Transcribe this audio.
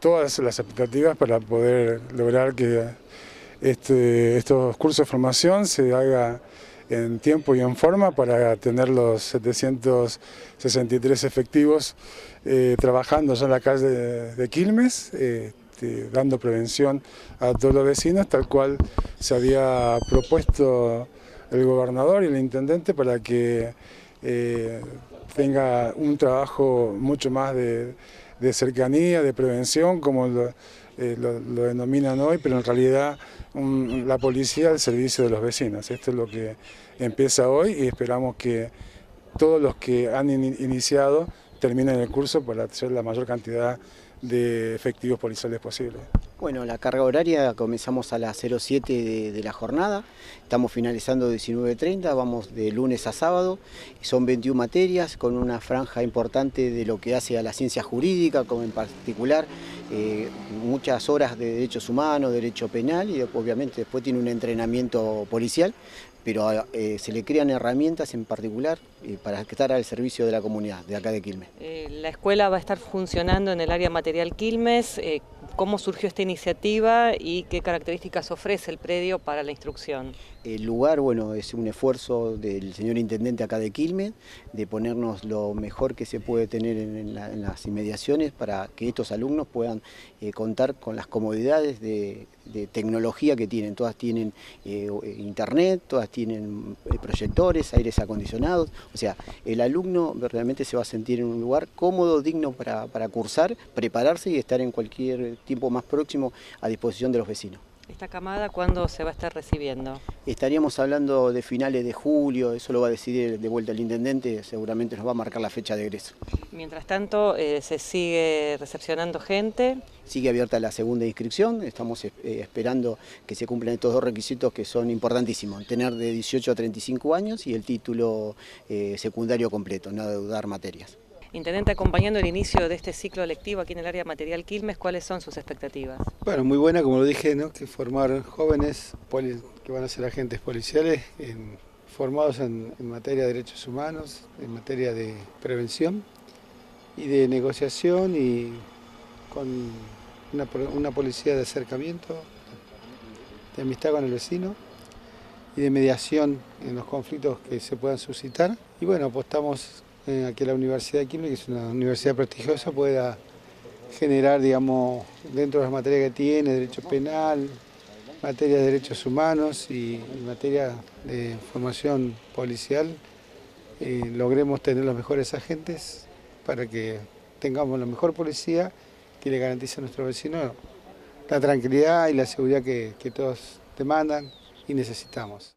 todas las expectativas para poder lograr que estos cursos de formación se haga en tiempo y en forma para tener los 763 efectivos trabajando ya en la calle de Quilmes, dando prevención a todos los vecinos, tal cual se había propuesto el gobernador y el intendente para que tenga un trabajo mucho más de cercanía, de prevención, como lo denominan hoy, pero en realidad la policía al servicio de los vecinos. Esto es lo que empieza hoy y esperamos que todos los que han iniciado terminen el curso para hacer la mayor cantidad de efectivos policiales posible. Bueno, la carga horaria comenzamos a las 07 de la jornada, estamos finalizando 19:30, vamos de lunes a sábado, son 21 materias con una franja importante de lo que hace a la ciencia jurídica, como en particular muchas horas de derechos humanos, derecho penal y obviamente después tiene un entrenamiento policial, pero se le crean herramientas en particular para estar al servicio de la comunidad de acá de Quilmes. La escuela va a estar funcionando en el área material Quilmes. ¿Cómo surgió esta iniciativa y qué características ofrece el predio para la instrucción? El lugar, bueno, es un esfuerzo del señor intendente acá de Quilmes de ponernos lo mejor que se puede tener en las inmediaciones para que estos alumnos puedan contar con las comodidades de tecnología que tienen. Todas tienen internet, todas tienen proyectores, aires acondicionados. O sea, el alumno realmente se va a sentir en un lugar cómodo, digno para cursar, prepararse y estar en cualquier tiempo más próximo a disposición de los vecinos. ¿Esta camada cuándo se va a estar recibiendo? Estaríamos hablando de finales de julio, eso lo va a decidir de vuelta el intendente, seguramente nos va a marcar la fecha de egreso. Mientras tanto, ¿se sigue recepcionando gente? Sigue abierta la segunda inscripción, estamos esperando que se cumplan estos dos requisitos que son importantísimos, tener de 18 a 35 años y el título secundario completo, no adeudar materias. Intendente, acompañando el inicio de este ciclo lectivo aquí en el área material Quilmes, ¿cuáles son sus expectativas? Bueno, muy buena, como lo dije, ¿no? Que formar jóvenes que van a ser agentes policiales formados en materia de derechos humanos, en materia de prevención y de negociación y con una policía de acercamiento, de amistad con el vecino y de mediación en los conflictos que se puedan suscitar. Y bueno, apostamos a que la Universidad de Quilmes, que es una universidad prestigiosa, pueda generar, digamos, dentro de las materias que tiene, derecho penal, materia de derechos humanos y materia de formación policial, logremos tener los mejores agentes para que tengamos la mejor policía que le garantice a nuestros vecinos la tranquilidad y la seguridad que todos demandan y necesitamos.